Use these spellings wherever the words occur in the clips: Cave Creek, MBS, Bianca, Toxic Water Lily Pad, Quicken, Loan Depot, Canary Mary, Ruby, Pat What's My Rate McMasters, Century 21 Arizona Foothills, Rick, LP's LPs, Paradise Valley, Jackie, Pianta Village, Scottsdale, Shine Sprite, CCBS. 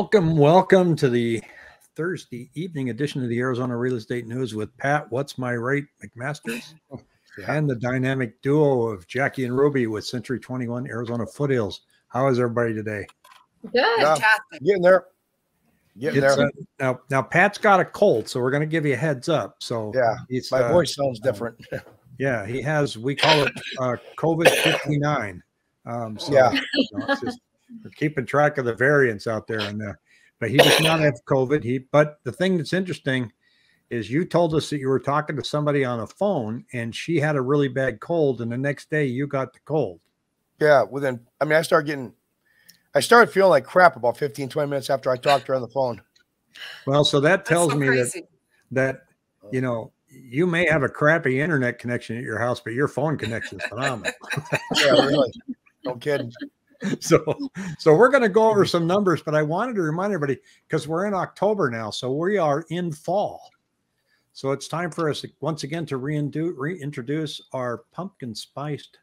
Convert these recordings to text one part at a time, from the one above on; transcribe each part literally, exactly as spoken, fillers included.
Welcome, welcome to the Thursday evening edition of the Arizona Real Estate News with Pat What's My Rate McMasters yeah. and the dynamic duo of Jackie and Ruby with Century twenty-one Arizona Foothills. How is everybody today? Good. Uh, getting there. Getting there. Uh, now, now, Pat's got a cold, so we're going to give you a heads up. So yeah, he's, my uh, voice sounds different. Yeah, he has, we call it uh, COVID fifty-nine. Um, so, yeah. You know, it's just, we're keeping track of the variants out there, and there, but he does not have COVID. He, but the thing that's interesting is you told us that you were talking to somebody on a phone, and she had a really bad cold, and the next day you got the cold. Yeah, well then, I mean, I started getting, I started feeling like crap about fifteen, twenty minutes after I talked to her on the phone. Well, so that tells so me crazy. that that you know you may have a crappy internet connection at your house, but your phone connection is phenomenal. Yeah, really, no kidding. So, so we're going to go over some numbers, but I wanted to remind everybody because we're in October now, so we are in fall. So it's time for us to, once again to reintroduce our pumpkin spiced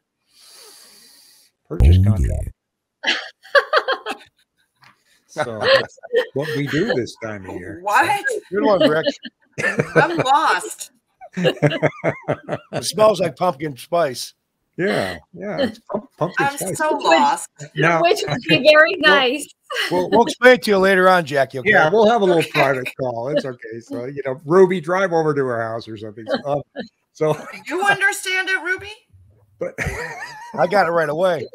purchase contract. So that's what we do this time of year. What? Good one, Rick. I'm lost. It smells like pumpkin spice. Yeah, yeah. It's pump, pumpkin I'm spice. so lost. Now, which would be very nice. We'll, we'll explain it to you later on, Jackie. Okay? Yeah, we'll have a little okay. private call. It's okay. So, you know, Ruby, drive over to her house or something. So, um, so you understand it, Ruby? But I got it right away.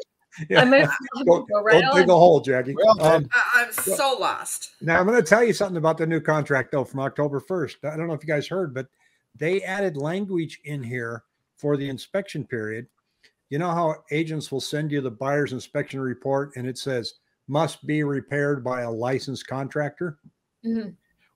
Yeah. I'm gonna, I'm go, go right don't dig a hole, Jackie. Well, um, I'm so, so lost. Now, I'm going to tell you something about the new contract, though, from October first. I don't know if you guys heard, but they added language in here for the inspection period. You know how agents will send you the buyer's inspection report and it says must be repaired by a licensed contractor? Mm-hmm.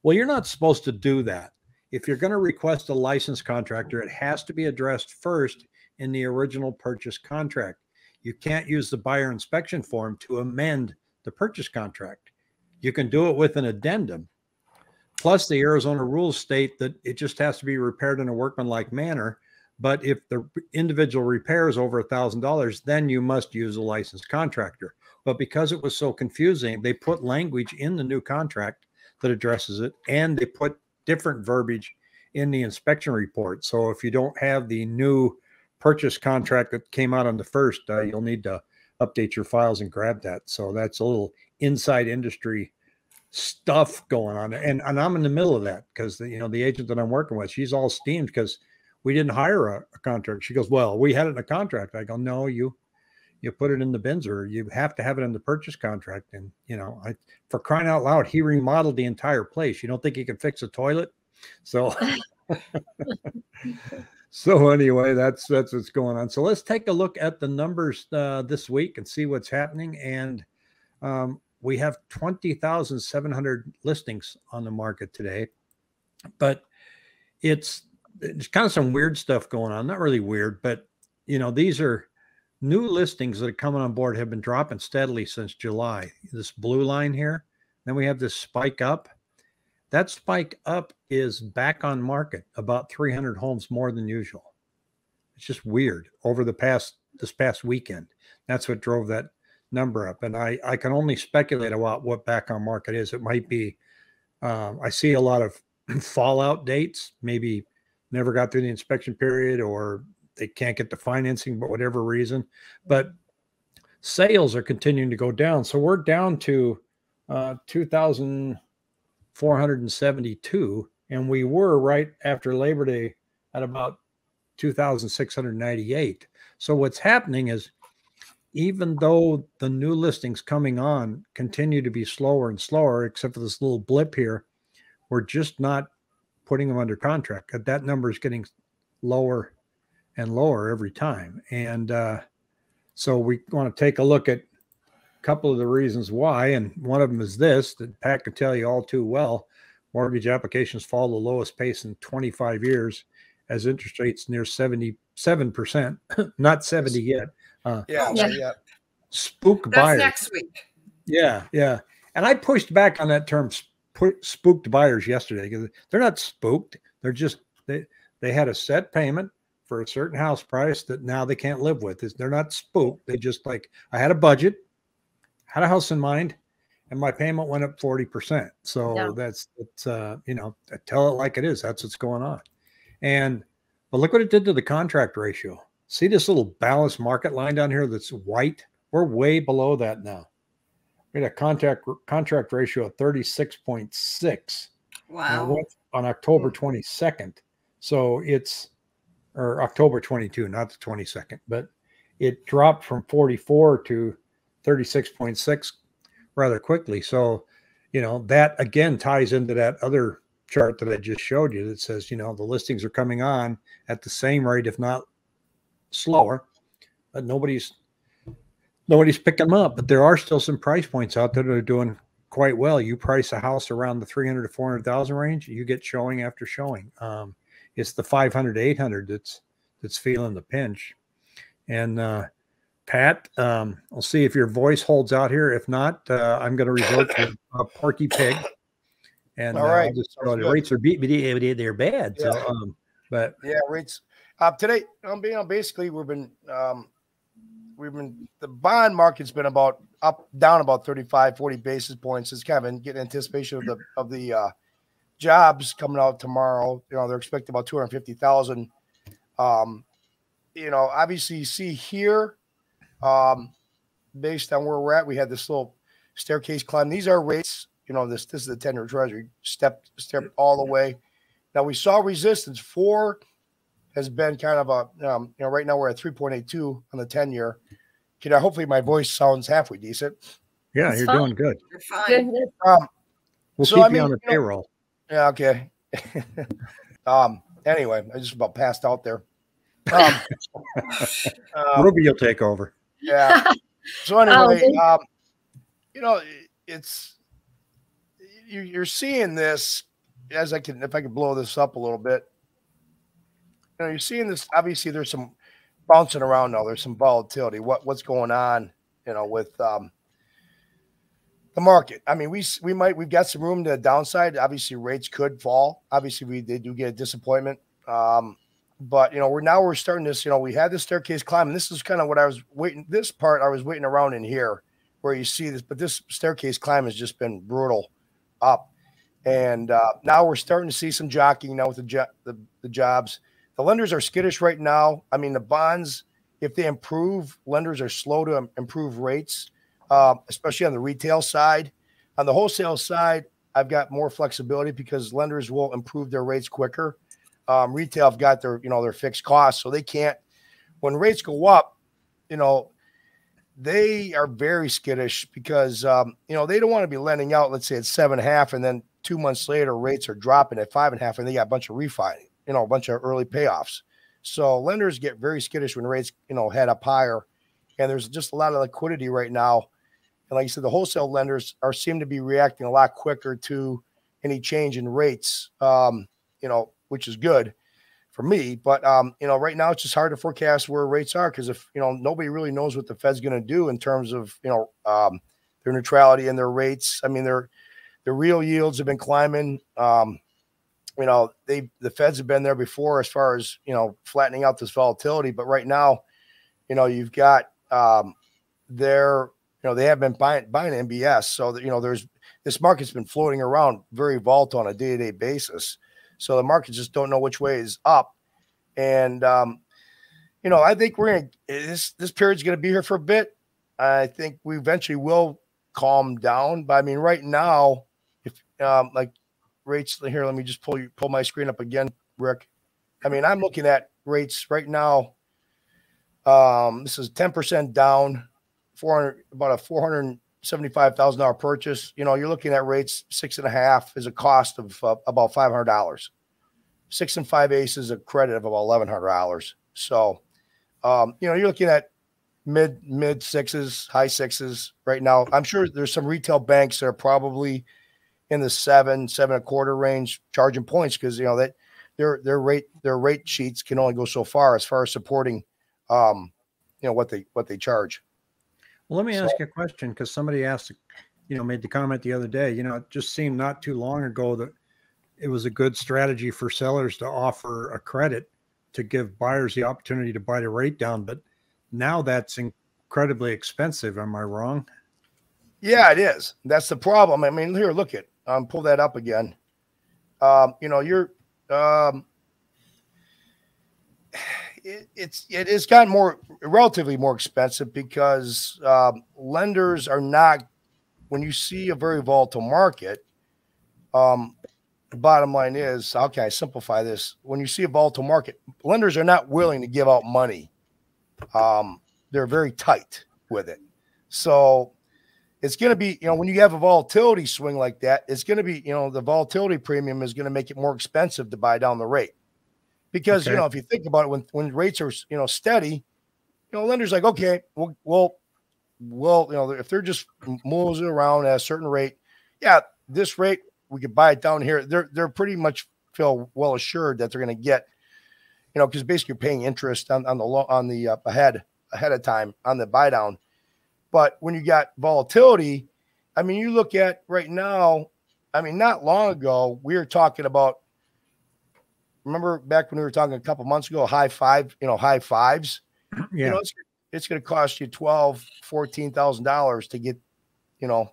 Well, you're not supposed to do that. If you're going to request a licensed contractor, it has to be addressed first in the original purchase contract. You can't use the buyer inspection form to amend the purchase contract. You can do it with an addendum. Plus, the Arizona rules state that it just has to be repaired in a workmanlike manner. But if the individual repair is over a thousand dollars, then you must use a licensed contractor. But because it was so confusing, they put language in the new contract that addresses it, and they put different verbiage in the inspection report. So if you don't have the new purchase contract that came out on the first, uh, you'll need to update your files and grab that. So that's a little inside industry stuff going on. And, and I'm in the middle of that because, you know, the agent that I'm working with, she's all steamed because we didn't hire a, a contract. She goes, well, we had it in a contract. I go, no, you, you put it in the bins, or you have to have it in the purchase contract. And, you know, I, for crying out loud, he remodeled the entire place. You don't think he can fix a toilet? So, so anyway, that's, that's what's going on. So let's take a look at the numbers uh, this week and see what's happening. And um, we have twenty thousand seven hundred listings on the market today, but it's, There's kind of some weird stuff going on. Not really weird, but, you know, these are new listings that are coming on board, have been dropping steadily since July. This blue line here. Then we have this spike up. That spike up is back on market, about three hundred homes more than usual. It's just weird over the past, this past weekend. That's what drove that number up. And I, I can only speculate about what back on market is. It might be, um, I see a lot of fallout dates, maybe never got through the inspection period, or they can't get the financing, but whatever reason. But sales are continuing to go down. So we're down to uh, two thousand four hundred seventy-two, and we were right after Labor Day at about two thousand six hundred ninety-eight. So what's happening is, even though the new listings coming on continue to be slower and slower, except for this little blip here, we're just not putting them under contract. That number is getting lower and lower every time. And uh, so we want to take a look at a couple of the reasons why. And one of them is this, that Pat can tell you all too well. Mortgage applications fall the lowest pace in twenty-five years as interest rates near seventy-seven percent, not seventy yet. Uh, yeah, yeah. Spook That's buyers. next week. Yeah, yeah. And I pushed back on that term spooked buyers yesterday, because they're not spooked. They're just, they, they had a set payment for a certain house price that now they can't live with. They're not spooked. They just, like, I had a budget, had a house in mind, and my payment went up forty percent. So yeah. that's, that's uh, you know, tell it like it is. That's what's going on. And, but look what it did to the contract ratio. See this little balanced market line down here that's white? We're way below that now. We had a contract, contract ratio of thirty-six point six. Wow. On October twenty-second. So it's, or October twenty-second, not the twenty-second, but it dropped from forty-four to thirty-six point six rather quickly. So, you know, that again ties into that other chart that I just showed you that says, you know, the listings are coming on at the same rate, if not slower, but nobody's, nobody's picking them up. But there are still some price points out there that are doing quite well. You price a house around the three hundred to four hundred thousand range, you get showing after showing. Um, it's the five hundred to eight hundred that's, that's feeling the pinch. And, uh, Pat, um, I'll see if your voice holds out here. If not, uh, I'm going to resort to a Porky Pig. And all right, uh, just, uh, the rates are beat, they're bad. Yeah. So, um, but yeah, rates uh, today. I'm being basically we've been um, we've been the bond market's been about up down about thirty-five, forty basis points. It's kind of in getting anticipation of the of the uh, jobs coming out tomorrow. You know, they're expecting about two hundred fifty thousand. Um, you know, obviously you see here. Um, based on where we're at, we had this little staircase climb. These are rates, you know, this, this is the ten-year treasury stepped, stepped all the way. Now we saw resistance four has been kind of a, um, you know, right now we're at three point eight two on the ten-year. Can I, hopefully my voice sounds halfway decent. Yeah. It's you're fine. Doing good. You're fine. Um, we'll so, keep I mean, you on the payroll. You know, yeah. Okay. um, anyway, I just about passed out there. Um, um Ruby, you'll take over. Yeah. So anyway, oh, um, you know, it's you, you're seeing this as I can, if I could blow this up a little bit. You know, you're seeing this. Obviously, there's some bouncing around now. There's some volatility. What what's going on? You know, with um, the market. I mean, we we might we've got some room to the downside. Obviously, rates could fall. Obviously, we they do get a disappointment. Um, But, you know, we're now we're starting this, you know, we had the staircase climb. And this is kind of what I was waiting. This part I was waiting around in here where you see this. But this staircase climb has just been brutal up. And uh, now we're starting to see some jockeying now with the, jo the, the jobs. The lenders are skittish right now. I mean, the bonds, if they improve, lenders are slow to improve rates, uh, especially on the retail side. On the wholesale side, I've got more flexibility because lenders will improve their rates quicker. Um, retail have got their, you know, their fixed costs, so they can't, when rates go up, you know, they are very skittish because, um, you know, they don't want to be lending out, let's say at seven and a half, and then two months later, rates are dropping at five and a half, and they got a bunch of refi, you know, a bunch of early payoffs. So lenders get very skittish when rates, you know, head up higher, and there's just a lot of liquidity right now. And like you said, the wholesale lenders are, seem to be reacting a lot quicker to any change in rates, um, you know, which is good for me. But, um, you know, right now it's just hard to forecast where rates are because if, you know, nobody really knows what the Fed's going to do in terms of, you know, um, their neutrality and their rates. I mean, their, their real yields have been climbing. Um, you know, they, the Feds have been there before as far as, you know, flattening out this volatility. But right now, you know, you've got um, their, you know, they have been buying, buying M B S. So that, you know, there's, this market's been floating around very volatile on a day-to-day basis. So the market just don't know which way is up. And, um, you know, I think we're going to, this, this period's going to be here for a bit. I think we eventually will calm down. But I mean, right now, if um, like rates here, let me just pull you, pull my screen up again, Rick. I mean, I'm looking at rates right now. Um, this is ten percent down, four hundred, about a four hundred seventy-five thousand dollar purchase. You know, you're looking at rates six and a half is a cost of uh, about five hundred dollars. Six and five eighths is a credit of about eleven hundred dollars. So, um, you know, you're looking at mid, mid sixes, high sixes right now. I'm sure there's some retail banks that are probably in the seven, seven and a quarter range charging points. Cause you know, that their, their rate, their rate sheets can only go so far as far as supporting, um, you know, what they, what they charge. Well, let me ask you a question because somebody asked, you know, made the comment the other day, you know, it just seemed not too long ago that it was a good strategy for sellers to offer a credit to give buyers the opportunity to buy the rate down. But now that's incredibly expensive. Am I wrong? Yeah, it is. That's the problem. I mean, here, look at, um, pull that up again. Um, you know, you're, um, it, it's, it has gotten more, relatively more expensive because, um, lenders are not, when you see a very volatile market, um, the bottom line is, how can I simplify this? When you see a volatile market, lenders are not willing to give out money. Um, they're very tight with it. So it's going to be, you know, when you have a volatility swing like that, it's going to be, you know, the volatility premium is going to make it more expensive to buy down the rate because, okay. you know, if you think about it, when, when rates are, you know, steady, you know, lenders like, okay, well, well, well, you know, if they're just moves around at a certain rate, yeah, this rate, we could buy it down here. They're, they're pretty much feel well assured that they're going to get, you know, because basically you're paying interest on, on the low, on the uh, ahead ahead of time on the buy down. But when you got volatility, I mean, you look at right now, I mean, not long ago, we were talking about, remember back when we were talking a couple months ago, high five, you know, high fives, yeah. you know, it's, it's going to cost you twelve, fourteen thousand dollars to get, you know,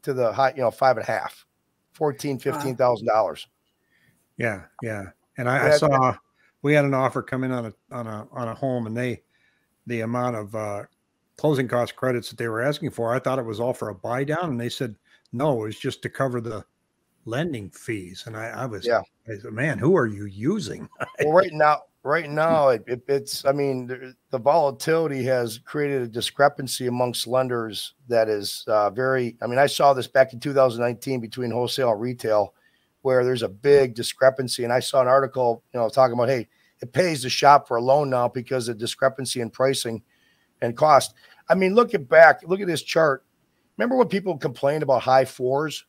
to the high, you know, five and a half. Fourteen, fifteen thousand dollars. Yeah, yeah. And I, I saw we had an offer come in on a on a on a home, and they the amount of uh, closing cost credits that they were asking for, I thought it was all for a buy down, and they said no, it was just to cover the lending fees. And I, I was, yeah, I said, man, who are you using? Well, right now, right now, it, it, it's I mean, the, the volatility has created a discrepancy amongst lenders that is uh, very, I mean, I saw this back in two thousand nineteen between wholesale and retail where there's a big discrepancy. And I saw an article, you know, talking about, hey, it pays to shop for a loan now because of discrepancy in pricing and cost. I mean, look at back, look at this chart. Remember when people complained about high fours,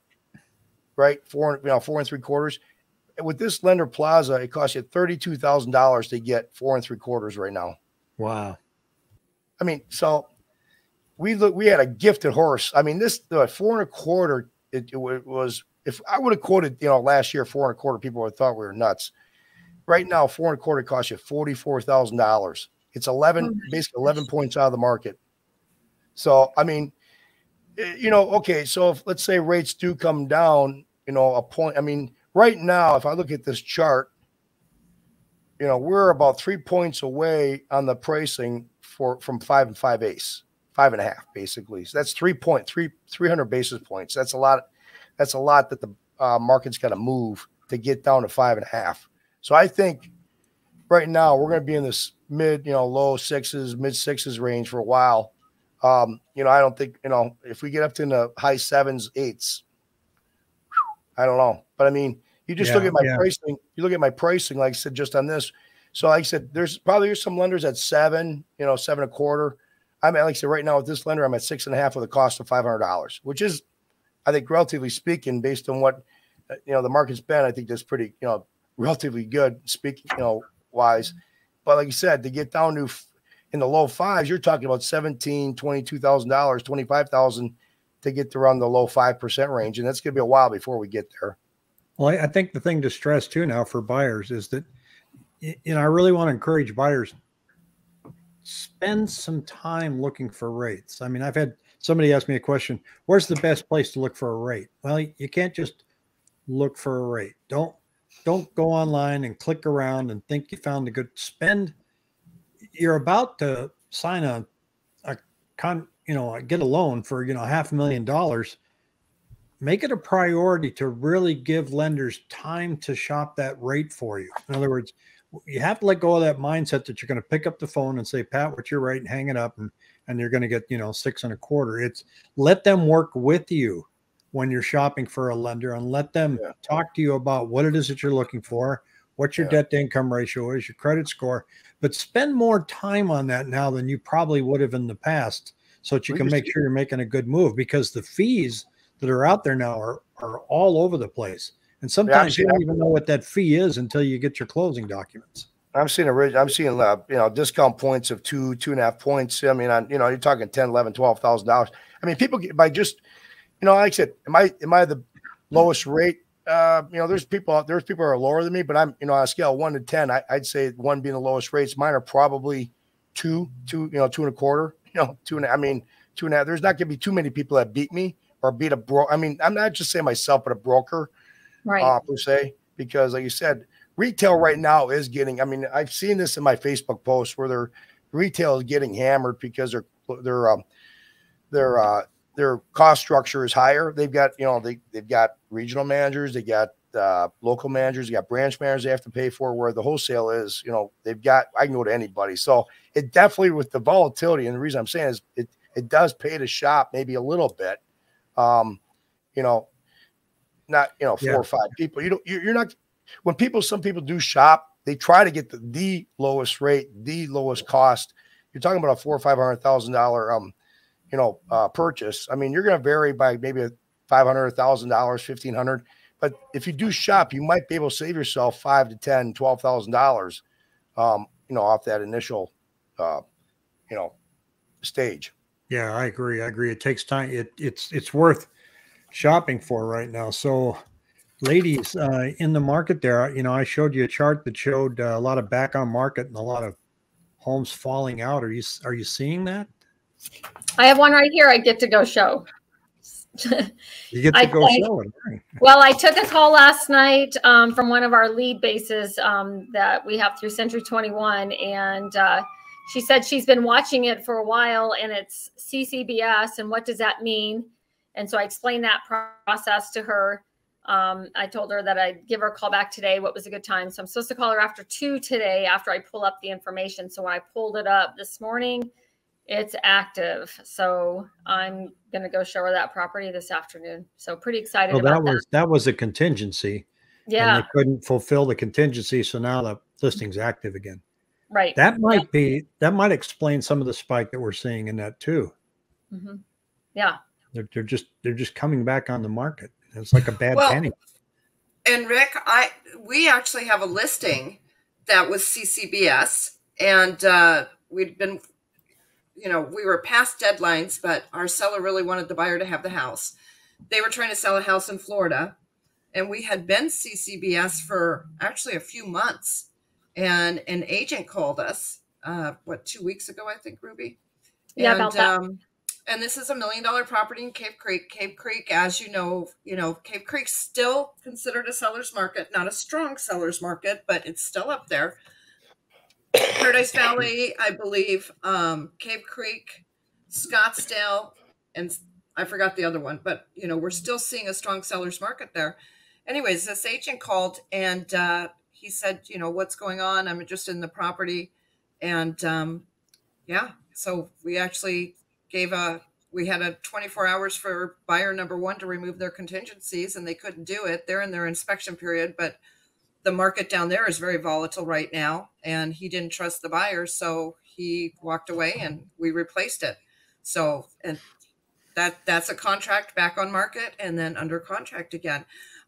right? Four, you know, four and three quarters. With this lender plaza, it costs you thirty-two thousand dollars to get four and three quarters right now. Wow. I mean, so we look, we had a gifted horse. I mean, this the four and a quarter, it, it was, if I would have quoted, you know, last year, four and a quarter, people would have thought we were nuts. Right now, four and a quarter costs you forty-four thousand dollars. It's eleven, basically eleven points out of the market. So, I mean, you know, okay. So if, let's say rates do come down, you know, a point, I mean, right now, if I look at this chart, you know, we're about three points away on the pricing for from five and five ace, five and a half, basically. So that's three point three, three hundred basis points. That's a lot. That's a lot that the uh, market's got to move to get down to five and a half. So I think right now we're going to be in this mid, you know, low sixes, mid sixes range for a while. Um, you know, I don't think, you know, if we get up to in the high sevens, eights, I don't know, but I mean, you just yeah, look at my yeah. pricing. You look at my pricing, like I said, just on this. So, like I said, there's probably there's some lenders at seven, you know, seven and a quarter. I'm at, like I said, right now with this lender, I'm at six and a half with a cost of five hundred dollars, which is, I think, relatively speaking, based on what you know the market's been, I think that's pretty, you know, relatively good, speaking, you know, wise. But like you said, to get down to in the low fives, you're talking about seventeen, twenty-two thousand dollars, twenty-five thousand to get to around the low five percent range, and that's going to be a while before we get there. Well, I think the thing to stress too now for buyers is that, you know, I really want to encourage buyers, spend some time looking for rates. I mean, I've had somebody ask me a question, where's the best place to look for a rate? Well, you can't just look for a rate. Don't, don't go online and click around and think you found a good spend. You're about to sign a, a con, you know, get a loan for, you know, half a million dollars. Make it a priority to really give lenders time to shop that rate for you. In other words, you have to let go of that mindset that you're going to pick up the phone and say, Pat, what's your rate, and hang it up, and, and you're going to get, you know, six and a quarter. It's let them work with you when you're shopping for a lender, and let them yeah. talk to you about what it is that you're looking for, what your yeah. debt to income ratio is, your credit score, but spend more time on that now than you probably would have in the past so that you we can make sure you're making a good move, because the fees that are out there now are, are all over the place. And sometimes yeah, you don't even know what that fee is until you get your closing documents. I'm seeing, a, I'm seeing uh, you know, discount points of two, two and a half points. I mean, on, you know, you're talking ten, eleven, twelve thousand dollars. I mean, people get by just, you know, like I said, am I, am I the lowest rate? Uh, you know, there's people out there's people who are lower than me, but I'm, you know, on a scale of one to ten, I, I'd say one being the lowest rates. Mine are probably two, two, you know, two and a quarter, you know, two and I mean, two and a half. There's not going to be too many people that beat me or beat a bro. I mean, I'm not just saying myself, but a broker, right? Uh, per se, because like you said, retail right now is getting. I mean, I've seen this in my Facebook posts where their retail is getting hammered because their their um, their uh, their cost structure is higher. They've got you know they they've got regional managers, they got uh, local managers, they got branch managers they have to pay for. Where the wholesale is, you know, they've got. I can go to anybody. So it definitely with the volatility, and the reason I'm saying is it it does pay to shop maybe a little bit. Um, you know, not you know four yeah. or five people. You don't. You're not. When people, some people do shop, they try to get the, the lowest rate, the lowest cost. You're talking about a four or five hundred thousand dollar, um, you know, uh, purchase. I mean, you're going to vary by maybe five hundred, a thousand dollars, fifteen hundred. But if you do shop, you might be able to save yourself five to ten, twelve thousand dollars, um, you know, off that initial, uh, you know, stage. Yeah, I agree. I agree. It takes time. It it's it's worth shopping for right now. So. Ladies, uh, in the market there, you know, I showed you a chart that showed uh, a lot of back on market and a lot of homes falling out. Are you are you seeing that? I have one right here. I get to go show. You get to I, go I, show it. Right? Well, I took a call last night um, from one of our lead bases um, that we have through Century twenty-one, and uh, she said she's been watching it for a while, and it's C C B S, and what does that mean? And so I explained that process to her. Um, I told her that I'd give her a call back today. What was a good time? So I'm supposed to call her after two today after I pull up the information. So when I pulled it up this morning, it's active. So I'm going to go show her that property this afternoon. So pretty excited oh, about that. Was, that. that was a contingency. Yeah. And they couldn't fulfill the contingency. So now the listing's active again. Right. That might yeah. be, that might explain some of the spike that we're seeing in that too. Mm-hmm. Yeah. They're, they're just, they're just coming back on the market. It's like a bad well, penny. And Rick, I we actually have a listing that was C C B S, and uh, we'd been, you know, we were past deadlines, but our seller really wanted the buyer to have the house. They were trying to sell a house in Florida, and we had been C C B S for actually a few months. And an agent called us, uh, what, two weeks ago, I think, Ruby? Yeah, and, about that. Um, And this is a million dollar property in Cave Creek. Cave Creek, as you know, you know, Cave Creek's still considered a seller's market, not a strong seller's market, but it's still up there. Paradise Valley, I believe, um, Cave Creek, Scottsdale, and I forgot the other one, but you know, we're still seeing a strong seller's market there. Anyways, this agent called and uh, he said, you know, what's going on? I'm interested in the property. And um, yeah, so we actually gave a, we had a twenty-four hours for buyer number one to remove their contingencies, and they couldn't do it. They're in their inspection period, but the market down there is very volatile right now. And he didn't trust the buyer. So he walked away and we replaced it. So, and that that's a contract back on market and then under contract again.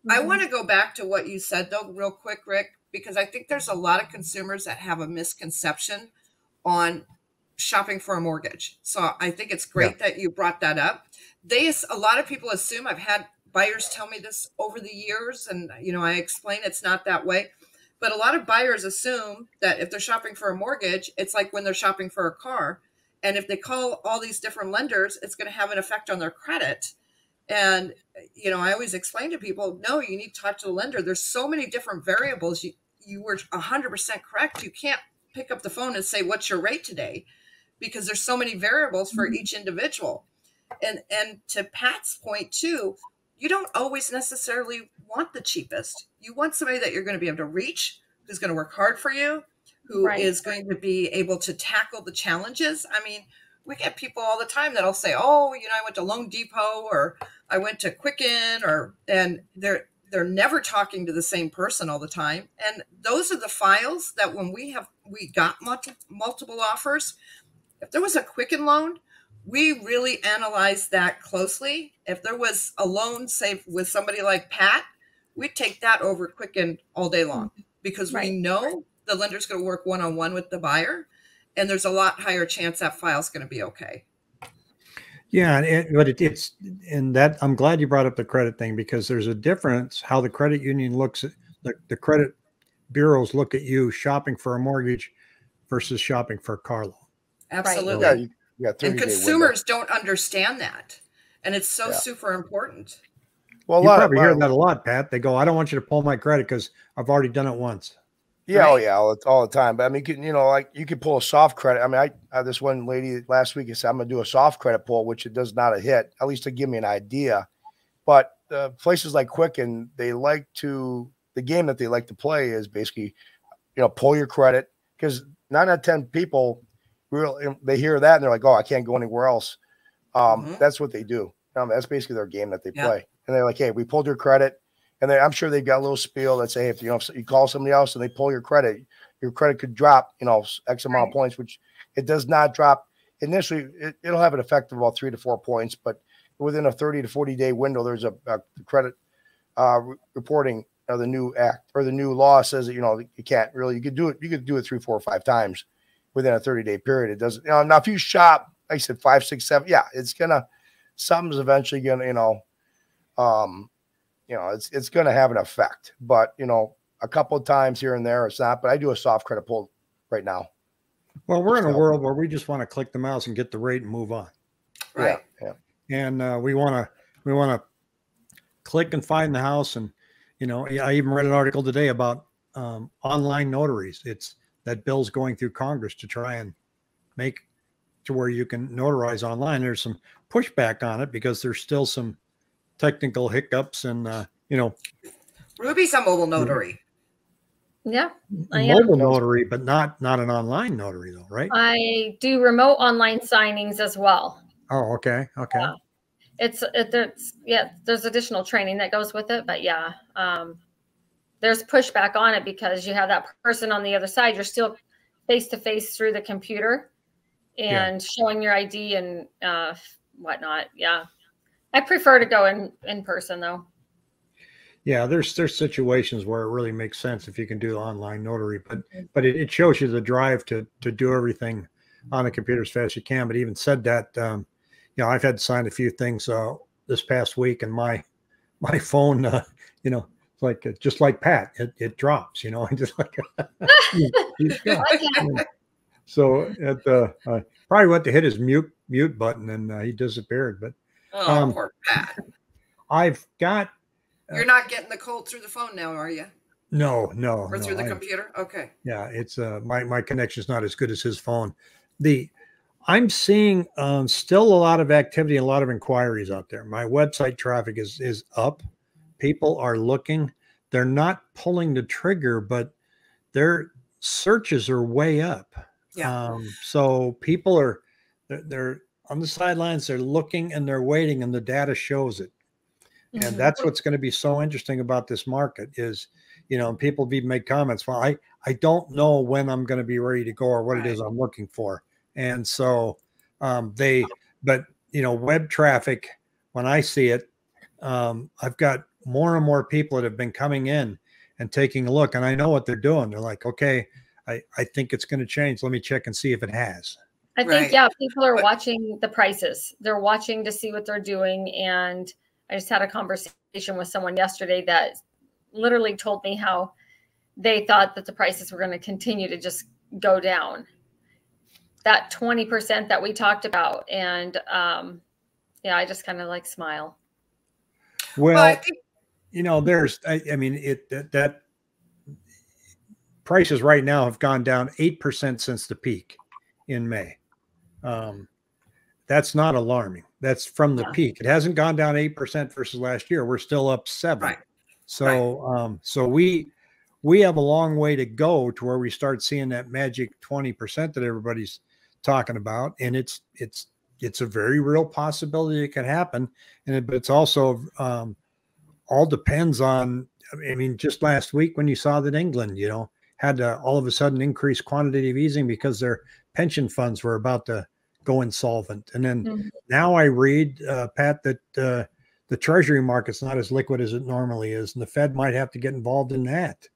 Mm-hmm. I want to go back to what you said though, real quick, Rick, because I think there's a lot of consumers that have a misconception on shopping for a mortgage. So I think it's great yeah. that you brought that up. They, a lot of people assume, I've had buyers tell me this over the years, and you know, I explain it's not that way, but a lot of buyers assume that if they're shopping for a mortgage, it's like when they're shopping for a car. And if they call all these different lenders, it's going to have an effect on their credit. And, you know, I always explain to people, no, you need to talk to the lender. There's so many different variables. You, you were one hundred percent correct. You can't pick up the phone and say, what's your rate today? Because there's so many variables for each individual. And and to Pat's point too, you don't always necessarily want the cheapest. You want somebody that you're going to be able to reach, who's going to work hard for you, who right. is going to be able to tackle the challenges. I mean, we get people all the time that'll say, oh, you know, I went to Loan Depot or I went to Quicken or, and they're, they're never talking to the same person all the time. And those are the files that when we have, we got multi, multiple offers, if there was a Quicken loan, we really analyzed that closely. If there was a loan, say, with somebody like Pat, we'd take that over Quicken all day long because right. we know the lender's going to work one-on-one with the buyer, and there's a lot higher chance that file's going to be okay. Yeah, it, but it, it's and that I'm glad you brought up the credit thing because there's a difference how the credit union looks at the, the credit bureaus look at you shopping for a mortgage versus shopping for a car loan. Absolutely. Yeah, you, Yeah, and consumers don't understand that, and it's so yeah. super important. Well, a lot you probably of hear that a lot, Pat. They go, "I don't want you to pull my credit because I've already done it once." Yeah, right? Oh yeah, all, all the time. But I mean, you, can, you know, like you could pull a soft credit. I mean, I, I this one lady last week said, "I'm going to do a soft credit pull," which it does not a hit. At least to give me an idea. But uh, places like Quicken, they like to the game that they like to play is basically, you know, pull your credit because nine out of ten people. Real, they hear that and they're like, "Oh, I can't go anywhere else." Um, mm-hmm. That's what they do. Um, that's basically their game that they yeah. play. And they're like, "Hey, we pulled your credit," and I'm sure they've got a little spiel that say, "If you know, if you call somebody else and they pull your credit, your credit could drop, you know, X amount right. of points," which it does not drop initially. It, it'll have an effect of about three to four points, but within a thirty to forty day window, there's a, a credit uh, reporting or the new act or the new law says that you know you can't really you could do it you could do it three, four, or five times. Within a thirty day period, it doesn't. You know, now, if you shop, like I said, five, six, seven, yeah, it's gonna. Something's eventually gonna, you know, um, you know, it's it's gonna have an effect. But you know, a couple of times here and there, it's not. But I do a soft credit pull right now. Well, we're in a world where we just want to click the mouse and get the rate and move on. Right. Yeah. yeah. And uh, we want to we want to click and find the house, and you know, I even read an article today about um, online notaries. It's that bill's going through Congress to try and make to where you can notarize online. There's some pushback on it because there's still some technical hiccups and, uh, you know, Ruby's a mobile notary. Yeah. I mobile am. notary, but not, not an online notary though. Right. I do remote online signings as well. Oh, okay. Okay. Yeah. It's, it, it's, yeah, there's additional training that goes with it, but yeah. Um, there's pushback on it because you have that person on the other side. You're still face-to-face through the computer and yeah. showing your I D and uh, whatnot. Yeah. I prefer to go in, in person though. Yeah. There's, there's situations where it really makes sense if you can do online notary, but, but it, it shows you the drive to, to do everything on a computer as fast as you can. But even said that, um, you know, I've had to sign a few things uh, this past week and my, my phone, uh, you know, like just like Pat, it, it drops, you know, and just like you, you and so at the uh, uh, probably went to hit his mute mute button and uh, he disappeared. But oh, um, poor Pat. I've got. Uh, You're not getting the cold through the phone now, are you? No, no. Or through no, the I, computer? Okay. Yeah, it's uh, my my connection's not as good as his phone. The I'm seeing um, still a lot of activity, a lot of inquiries out there. My website traffic is is up. People are looking, they're not pulling the trigger, but their searches are way up. Yeah. Um, so people are, they're, they're on the sidelines, they're looking and they're waiting and the data shows it. Mm-hmm. And that's what's going to be so interesting about this market is, you know, people have even made comments, well, I, I don't know when I'm going to be ready to go or what right. it is I'm looking for. And so um, they, but, you know, web traffic, when I see it, um, I've got more and more people that have been coming in and taking a look, and I know what they're doing. They're like, okay, I, I think it's going to change. Let me check and see if it has. I think, right. yeah, people are but, watching the prices. They're watching to see what they're doing. And I just had a conversation with someone yesterday that literally told me how they thought that the prices were going to continue to just go down. That twenty percent that we talked about. And um, yeah, I just kind of like smile. Well, well I think you know, there's, I, I mean, it, that, that prices right now have gone down eight percent since the peak in May. Um, that's not alarming. That's from the yeah. peak. It hasn't gone down eight percent versus last year. We're still up seven. Right. So, right. um, so we, we have a long way to go to where we start seeing that magic twenty percent that everybody's talking about. And it's, it's, it's a very real possibility it can happen. And it, but it's also, um, all depends on, I mean, just last week when you saw that England, you know, had to all of a sudden increase quantitative easing because their pension funds were about to go insolvent. And then mm-hmm. now I read, uh, Pat, that uh, the treasury market's not as liquid as it normally is. And the Fed might have to get involved in that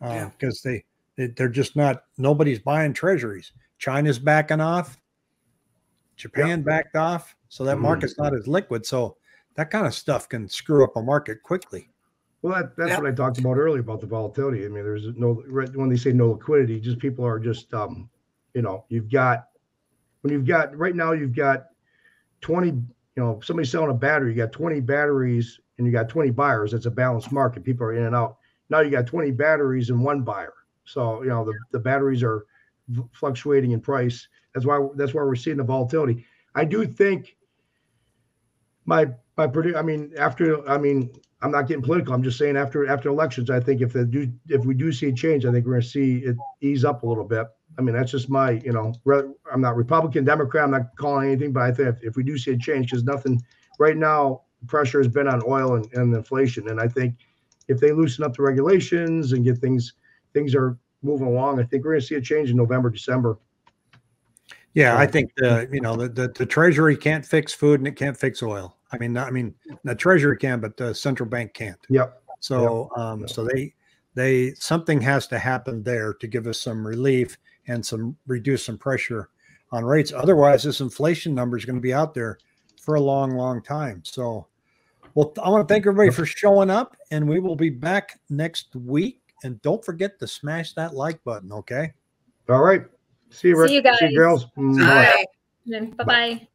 uh, because yeah. they, they, they're just not, nobody's buying treasuries. China's backing off. Japan yep. backed off. So that market's mm-hmm. not as liquid. So that kind of stuff can screw up a market quickly. Well, that, that's yeah. what I talked about earlier about the volatility. I mean, there's no, when they say no liquidity, just people are just, um, you know, you've got when you've got right now, you've got twenty, you know, somebody's selling a battery, you got twenty batteries and you got twenty buyers. That's a balanced market. People are in and out. Now you got twenty batteries and one buyer. So, you know, the, the batteries are fluctuating in price. That's why, that's why we're seeing the volatility. I do think my, my, I mean, after, I mean, I'm not getting political. I'm just saying after, after elections, I think if they do, if we do see a change, I think we're going to see it ease up a little bit. I mean, that's just my, you know, I'm not Republican, Democrat, I'm not calling anything, but I think if, if we do see a change, because nothing right now, pressure has been on oil and, and inflation. And I think if they loosen up the regulations and get things, things are moving along, I think we're going to see a change in November, December. Yeah, I think the you know the, the the Treasury can't fix food and it can't fix oil. I mean, I mean the Treasury can, but the central bank can't. Yep. So yep. um, yep. so they they something has to happen there to give us some relief and some reduce some pressure on rates. Otherwise, this inflation number is going to be out there for a long, long time. So, well, I want to thank everybody for showing up, and we will be back next week. And don't forget to smash that like button. Okay. All right. See you, Rick. See you guys. See you girls. Bye. Bye. Bye-bye. Bye.